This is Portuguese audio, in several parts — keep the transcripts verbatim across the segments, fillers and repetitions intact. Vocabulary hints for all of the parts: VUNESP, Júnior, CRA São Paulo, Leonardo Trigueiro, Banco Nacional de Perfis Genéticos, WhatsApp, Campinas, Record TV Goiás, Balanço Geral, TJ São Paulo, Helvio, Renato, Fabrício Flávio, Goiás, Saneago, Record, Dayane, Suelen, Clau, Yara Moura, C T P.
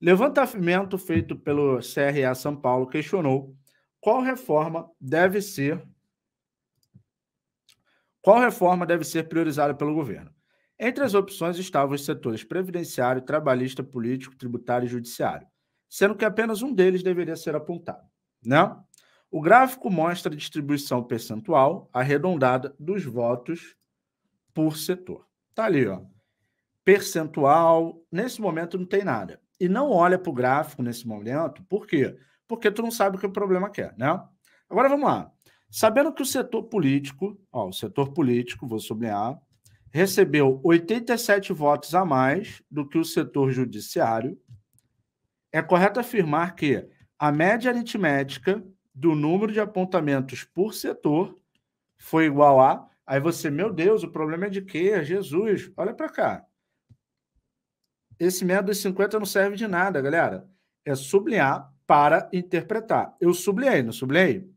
Levantamento feito pelo C R A São Paulo questionou qual reforma deve ser qual reforma deve ser priorizada pelo governo. Entre as opções estavam os setores previdenciário, trabalhista, político, tributário e judiciário, sendo que apenas um deles deveria ser apontado, né? O gráfico mostra a distribuição percentual arredondada dos votos por setor. Tá ali, ó. Percentual, nesse momento não tem nada. E não olha para o gráfico nesse momento, por quê? Porque tu não sabe o que o problema quer, né? Agora vamos lá. Sabendo que o setor político, ó, o setor político, vou sublinhar, recebeu oitenta e sete votos a mais do que o setor judiciário, é correto afirmar que a média aritmética do número de apontamentos por setor foi igual a... Aí você, meu Deus, o problema é de quê? Jesus, olha para cá. Esse método dos cinquenta não serve de nada, galera. É sublinhar para interpretar. Eu sublinhei, não sublinhei?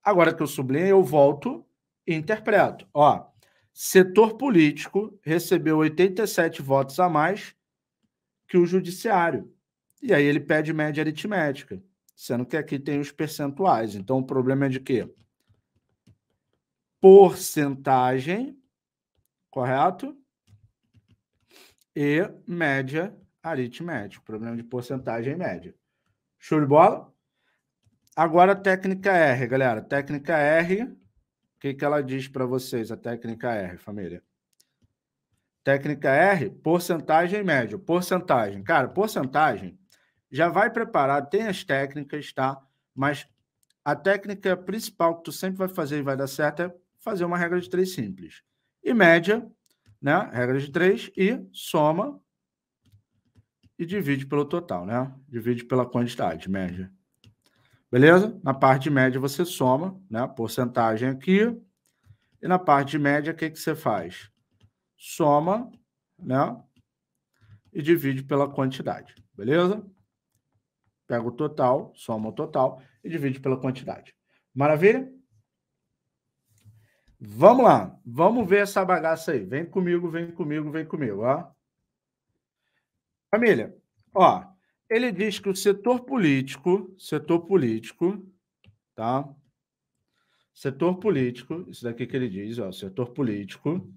Agora que eu sublinhei, eu volto e interpreto. Ó, setor político recebeu oitenta e sete votos a mais que o judiciário. E aí ele pede média aritmética, sendo que aqui tem os percentuais. Então o problema é de quê? Porcentagem, correto? E média aritmética. Problema de porcentagem e média. Show de bola? Agora a técnica R, galera. Técnica R, o que, que ela diz para vocês, a técnica R, família? Técnica R, porcentagem e média. Porcentagem. Cara, porcentagem já vai preparado, tem as técnicas, tá? Mas a técnica principal que tu sempre vai fazer e vai dar certo é fazer uma regra de três simples. E média... né? Regra de três e soma e divide pelo total, né? Divide pela quantidade, média. Beleza? Na parte de média você soma, né? Porcentagem aqui. E na parte de média, o que, que você faz? Soma, né? E divide pela quantidade, beleza? Pega o total, soma o total e divide pela quantidade. Maravilha? Vamos lá, vamos ver essa bagaça aí. Vem comigo, vem comigo, vem comigo, ó. Família, ó, ele diz que o setor político, setor político, tá? Setor político, isso daqui que ele diz, ó, setor político.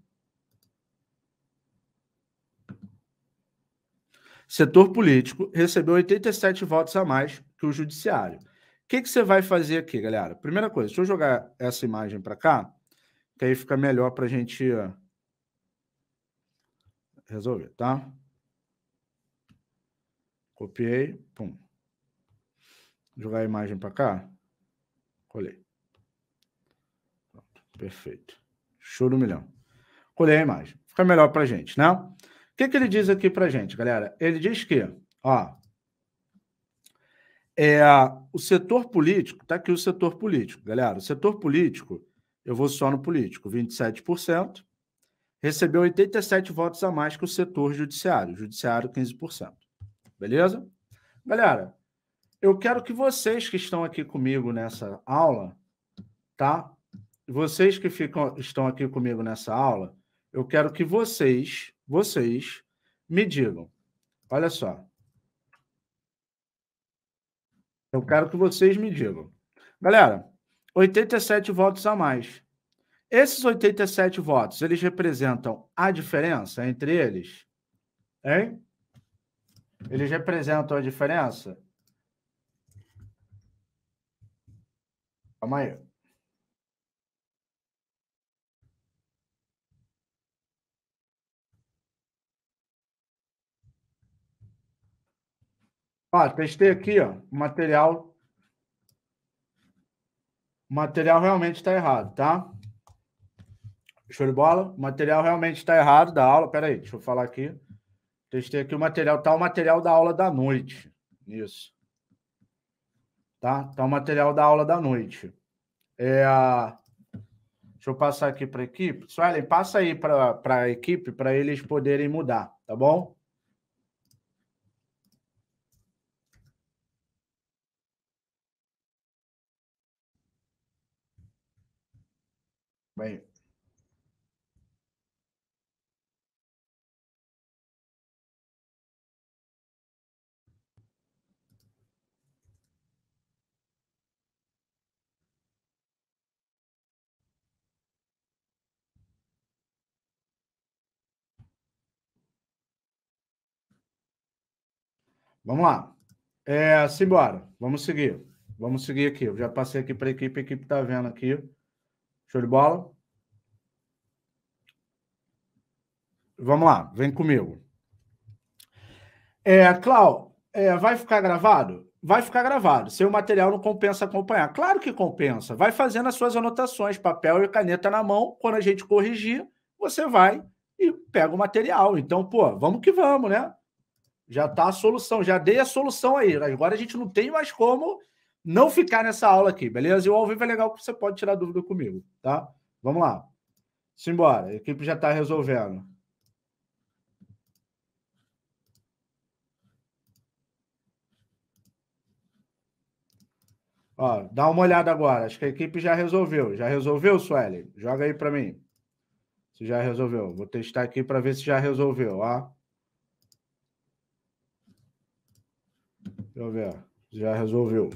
Setor político recebeu oitenta e sete votos a mais que o judiciário. O que que você vai fazer aqui, galera? Primeira coisa, deixa eu jogar essa imagem para cá, que aí fica melhor para a gente resolver, tá? Copiei, pum. Jogar a imagem para cá. Colei. Pronto, perfeito. Show do milhão. Colei a imagem. Fica melhor para a gente, né? O que, que ele diz aqui para a gente, galera? Ele diz que, ó, é, o setor político, tá aqui o setor político, galera. O setor político... Eu vou só no político, vinte e sete por cento. Recebeu oitenta e sete votos a mais que o setor judiciário. Judiciário, quinze por cento. Beleza? Galera, eu quero que vocês que estão aqui comigo nessa aula, tá? Vocês que ficam, estão aqui comigo nessa aula, eu quero que vocês, vocês, me digam. Olha só. Eu quero que vocês me digam. Galera... oitenta e sete votos a mais. Esses oitenta e sete votos, eles representam a diferença entre eles? Hein? Eles representam a diferença? Calma aí. Ó, testei aqui, ó, o material... O material realmente está errado, tá? Show de bola? O material realmente está errado da aula. Pera aí, deixa eu falar aqui. Testei aqui o material. Tá o material da aula da noite. Isso. Tá? Tá o material da aula da noite. É... Deixa eu passar aqui para a equipe. Suelen, passa aí para a equipe para eles poderem mudar, tá bom? Bem. Vamos lá. É, simbora. Vamos seguir. Vamos seguir aqui. Eu já passei aqui para a equipe. A equipe está vendo aqui. Show de bola? Vamos lá. Vem comigo. É, Clau, é, vai ficar gravado? Vai ficar gravado. Seu material não compensa acompanhar. Claro que compensa. Vai fazendo as suas anotações, papel e caneta na mão. Quando a gente corrigir, você vai e pega o material. Então, pô, vamos que vamos, né? Já tá a solução, já dei a solução aí. Agora a gente não tem mais como não ficar nessa aula aqui, beleza? E o ao vivo é legal que você pode tirar dúvida comigo, tá? Vamos lá. Simbora, a equipe já tá resolvendo. Ó, dá uma olhada agora. Acho que a equipe já resolveu. Já resolveu, Suelen? Joga aí para mim. Se já resolveu. Vou testar aqui para ver se já resolveu. Ó. Deixa eu ver. Já resolveu.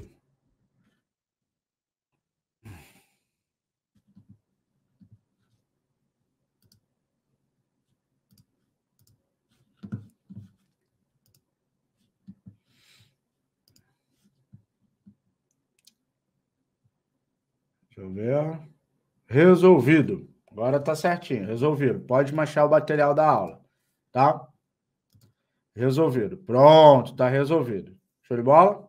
Deixa eu ver. Resolvido. Agora tá certinho. Resolvido. Pode manchar o material da aula. Tá? Resolvido. Pronto. Tá resolvido. Show de bola?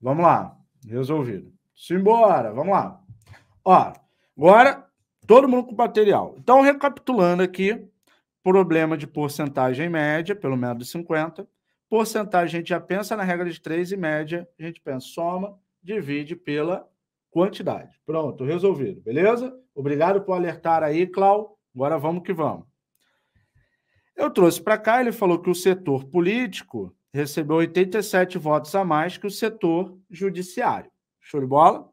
Vamos lá. Resolvido. Simbora. Vamos lá. Ó. Agora, todo mundo com material. Então, recapitulando aqui. Problema de porcentagem média, pelo método cinquenta. Porcentagem, a gente já pensa na regra de três e média. A gente pensa soma, divide pela quantidade. Pronto, resolvido, beleza? Obrigado por alertar aí, Clau. Agora vamos que vamos. Eu trouxe para cá, ele falou que o setor político recebeu oitenta e sete votos a mais que o setor judiciário. Show de bola?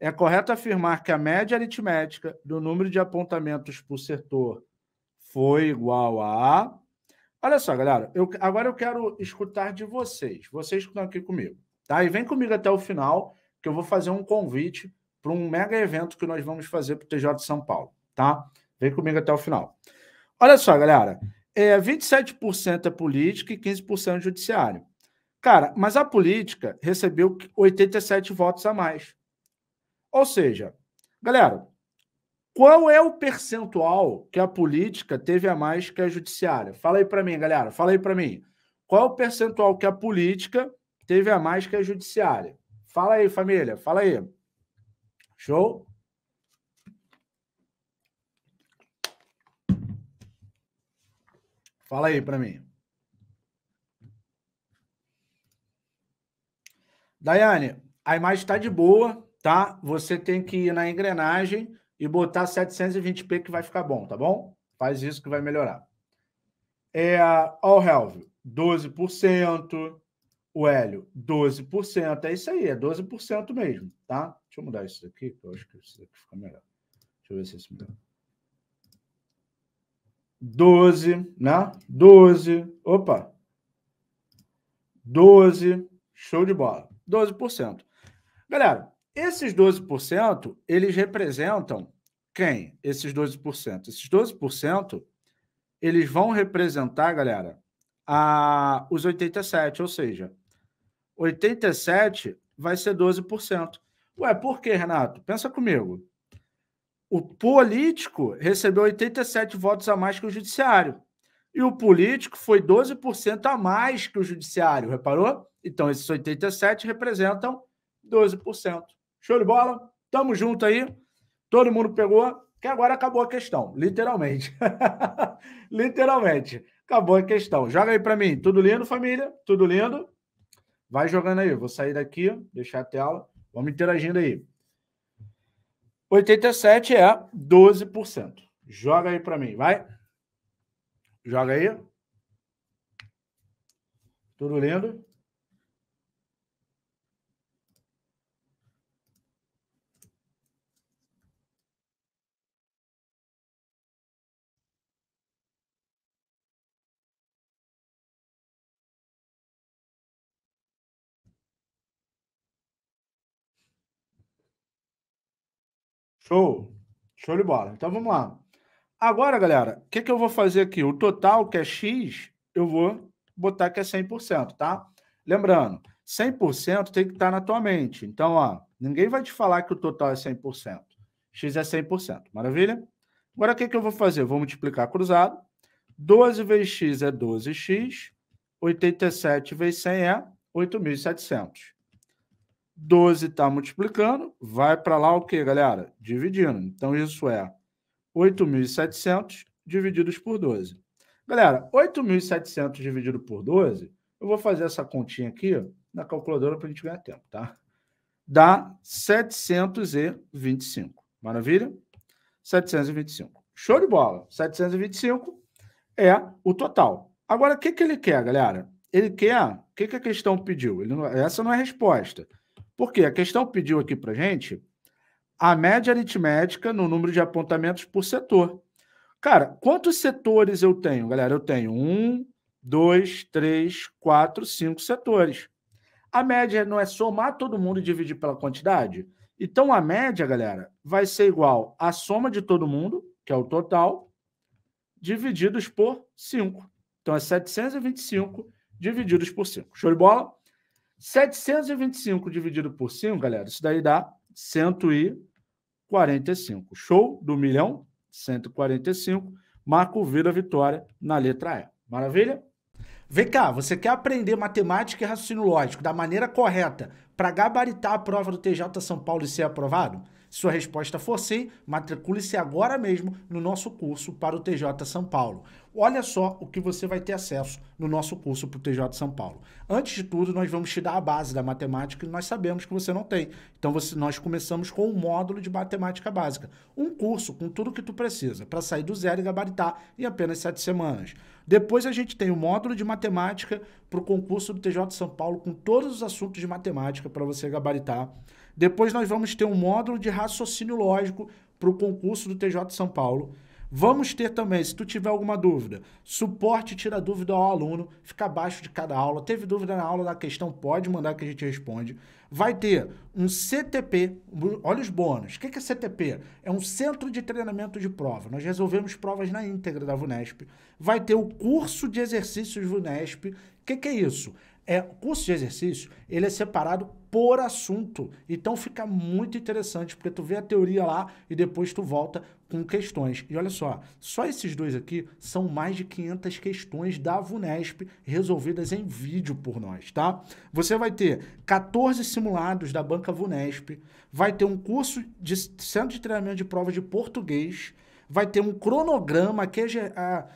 É correto afirmar que a média aritmética do número de apontamentos por setor foi igual a... Olha só, galera, eu, agora eu quero escutar de vocês. Vocês que estão aqui comigo, tá? E vem comigo até o final, que eu vou fazer um convite para um mega evento que nós vamos fazer para o T J de São Paulo, tá? Vem comigo até o final. Olha só, galera, é, vinte e sete por cento é política e quinze por cento é judiciário. Cara, mas a política recebeu oitenta e sete votos a mais. Ou seja, galera, qual é o percentual que a política teve a mais que a judiciária? Fala aí para mim, galera, fala aí para mim. Qual é o percentual que a política teve a mais que a judiciária? Fala aí, família. Fala aí. Show? Fala aí para mim. Dayane, a imagem está de boa, tá? Você tem que ir na engrenagem e botar setecentos e vinte p que vai ficar bom, tá bom? Faz isso que vai melhorar. É, ó, o Helvio, doze por cento. O Hélio, doze por cento. É isso aí, é doze por cento mesmo, tá? Deixa eu mudar isso aqui, que eu acho que isso aqui fica melhor. Deixa eu ver se isso muda. doze, né? doze. Opa! doze. Show de bola. doze por cento. Galera, esses doze por cento, eles representam quem? Esses doze por cento. Esses doze por cento, eles vão representar, galera, a, os oitenta e sete, ou seja... oitenta e sete vai ser doze por cento. Ué, por quê, Renato? Pensa comigo. O político recebeu oitenta e sete votos a mais que o judiciário. E o político foi doze por cento a mais que o judiciário, reparou? Então, esses oitenta e sete representam doze por cento. Show de bola? Tamo junto aí. Todo mundo pegou, que agora acabou a questão. Literalmente. Literalmente. Acabou a questão. Joga aí para mim. Tudo lindo, família? Tudo lindo? Vai jogando aí. Vou sair daqui, deixar a tela. Vamos interagindo aí. oitenta e sete é doze por cento. Joga aí para mim. Vai. Joga aí. Tudo lindo? Show. Show de bola. Então, vamos lá. Agora, galera, o que, que eu vou fazer aqui? O total, que é X, eu vou botar que é cem por cento, tá? Lembrando, cem por cento tem que estar na tua mente. Então, ó, ninguém vai te falar que o total é cem por cento. X é cem por cento. Maravilha? Agora, o que, que eu vou fazer? Eu vou multiplicar cruzado. doze vezes X é doze X. oitenta e sete vezes cem é oito mil e setecentos. doze está multiplicando. Vai para lá o quê, galera? Dividindo. Então, isso é oito mil e setecentos divididos por doze. Galera, oito mil e setecentos dividido por doze, eu vou fazer essa continha aqui ó, na calculadora para a gente ganhar tempo, tá? Dá setecentos e vinte e cinco. Maravilha? setecentos e vinte e cinco. Show de bola. setecentos e vinte e cinco é o total. Agora, o que, que ele quer, galera? Ele quer... O que, que a questão pediu? Ele não, essa não é a resposta. Porque a questão pediu aqui para gente a média aritmética no número de apontamentos por setor. Cara, quantos setores eu tenho, galera? Eu tenho um, dois, três, quatro, cinco setores. A média não é somar todo mundo e dividir pela quantidade? Então, a média, galera, vai ser igual à soma de todo mundo, que é o total, divididos por cinco. Então, é setecentos e vinte e cinco divididos por cinco. Show de bola? setecentos e vinte e cinco dividido por cinco, galera, isso daí dá cento e quarenta e cinco. Show do milhão, cento e quarenta e cinco. Marca o V da vitória na letra E. Maravilha? Vem cá, você quer aprender matemática e raciocínio lógico da maneira correta para gabaritar a prova do T J São Paulo e ser aprovado? Se sua resposta for sim, matricule-se agora mesmo no nosso curso para o T J São Paulo. Olha só o que você vai ter acesso no nosso curso para o T J São Paulo. Antes de tudo, nós vamos te dar a base da matemática que nós sabemos que você não tem. Então, você, nós começamos com um módulo de matemática básica. Um curso com tudo o que tu precisa para sair do zero e gabaritar em apenas sete semanas. Depois, a gente tem o módulo de matemática para o concurso do T J São Paulo com todos os assuntos de matemática para você gabaritar. Depois nós vamos ter um módulo de raciocínio lógico para o concurso do T J São Paulo. Vamos ter também, se tu tiver alguma dúvida, suporte tira dúvida ao aluno, fica abaixo de cada aula. Teve dúvida na aula da questão, pode mandar que a gente responde. Vai ter um C T P, olha os bônus. O que é C T P? É um Centro de Treinamento de Prova. Nós resolvemos provas na íntegra da VUNESP. Vai ter o curso de exercícios VUNESP. O que é isso? É, o curso de exercício, ele é separado por assunto, então fica muito interessante, porque tu vê a teoria lá e depois tu volta com questões. E olha só, só esses dois aqui são mais de quinhentas questões da VUNESP resolvidas em vídeo por nós, tá? Você vai ter quatorze simulados da banca VUNESP, vai ter um curso de Centro de Treinamento de Prova de Português, vai ter um cronograma que é... A,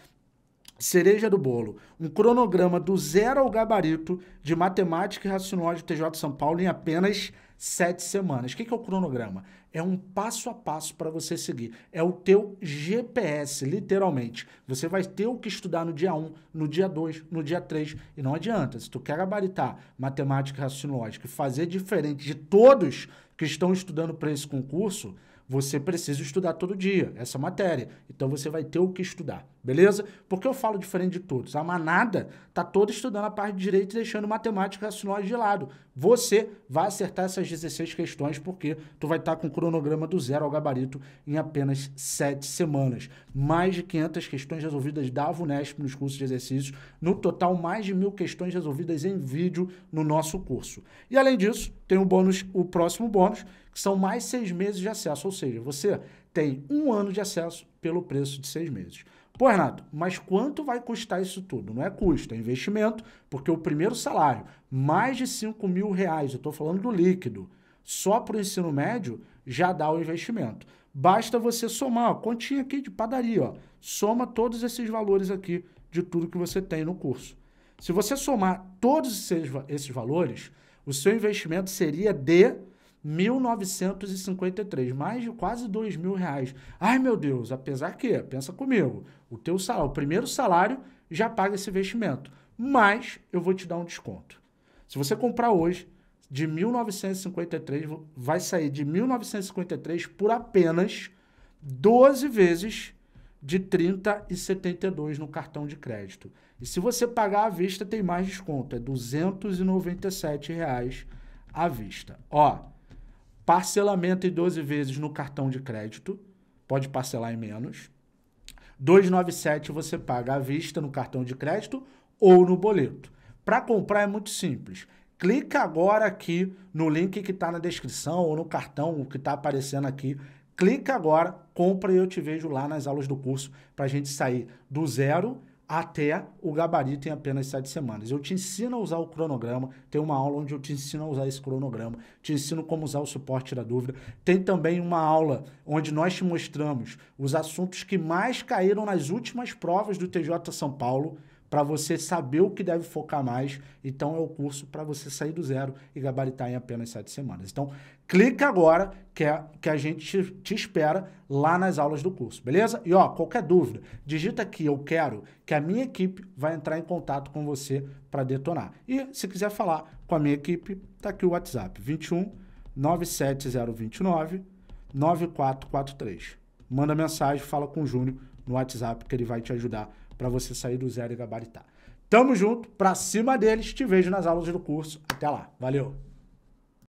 cereja do bolo, um cronograma do zero ao gabarito de matemática e raciocínio lógico do T J São Paulo em apenas sete semanas. O que é o cronograma? É um passo a passo para você seguir. É o teu G P S, literalmente. Você vai ter o que estudar no dia um, no dia dois, no dia três. E não adianta, se tu quer gabaritar matemática e raciocínio lógico e fazer diferente de todos que estão estudando para esse concurso, você precisa estudar todo dia essa matéria. Então, você vai ter o que estudar, beleza? Porque eu falo diferente de todos. A manada está toda estudando a parte de direito e deixando matemática e raciocínio lógico de lado. Você vai acertar essas dezesseis questões porque tu vai estar tá com o cronograma do zero ao gabarito em apenas sete semanas. Mais de quinhentas questões resolvidas da VUNESP nos cursos de exercícios. No total, mais de mil questões resolvidas em vídeo no nosso curso. E, além disso, tem um bônus, o próximo bônus, que são mais seis meses de acesso. Ou seja, você tem um ano de acesso pelo preço de seis meses. Pô, Renato, mas quanto vai custar isso tudo? Não é custo, é investimento, porque o primeiro salário, mais de cinco mil reais, eu estou falando do líquido, só para o ensino médio já dá o investimento. Basta você somar, ó, continha aqui de padaria, ó, soma todos esses valores aqui de tudo que você tem no curso. Se você somar todos esses, esses valores, o seu investimento seria de mil novecentos e cinquenta e três, mais de quase dois mil reais. Ai, meu Deus, apesar que, pensa comigo, o teu salário, o primeiro salário já paga esse investimento, mas eu vou te dar um desconto. Se você comprar hoje, de mil novecentos e cinquenta e três, vai sair de mil novecentos e cinquenta e três por apenas doze vezes de trinta e setenta e dois no cartão de crédito. E se você pagar à vista, tem mais desconto, é duzentos e noventa e sete reais à vista. Ó, parcelamento em doze vezes no cartão de crédito, pode parcelar em menos. dois noventa e sete você paga à vista no cartão de crédito ou no boleto. Para comprar é muito simples. Clica agora aqui no link que está na descrição ou no cartão que está aparecendo aqui. Clica agora, compra e eu te vejo lá nas aulas do curso para a gente sair do zero até o gabarito em apenas sete semanas. Eu te ensino a usar o cronograma, tem uma aula onde eu te ensino a usar esse cronograma, te ensino como usar o suporte da dúvida. Tem também uma aula onde nós te mostramos os assuntos que mais caíram nas últimas provas do T J São Paulo, para você saber o que deve focar mais. Então é o curso para você sair do zero e gabaritar em apenas sete semanas. Então clica agora que, é, que a gente te espera lá nas aulas do curso, beleza? E ó, qualquer dúvida, digita aqui eu quero, que a minha equipe vai entrar em contato com você para detonar. E se quiser falar com a minha equipe, tá aqui o WhatsApp, vinte e um, nove sete zero dois nove, nove quatro quatro três. Manda mensagem, fala com o Júnior no WhatsApp que ele vai te ajudar para você sair do zero e gabaritar. Tamo junto, pra cima deles, te vejo nas aulas do curso. Até lá, valeu!